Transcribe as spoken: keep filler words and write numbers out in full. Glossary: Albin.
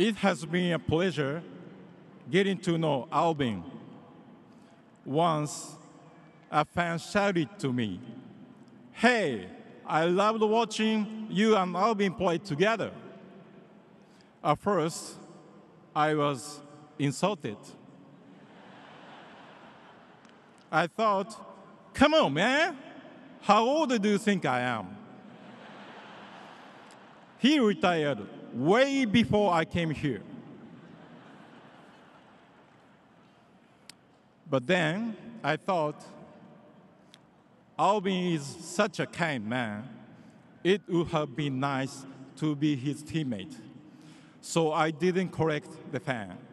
It has been a pleasure getting to know Albin. Once, a fan shouted to me, "Hey, I loved watching you and Albin play together." At first, I was insulted. I thought, come on, man, how old do you think I am? He retired way before I came here. But then I thought, Albin is such a kind man. It would have been nice to be his teammate. So I didn't correct the fan.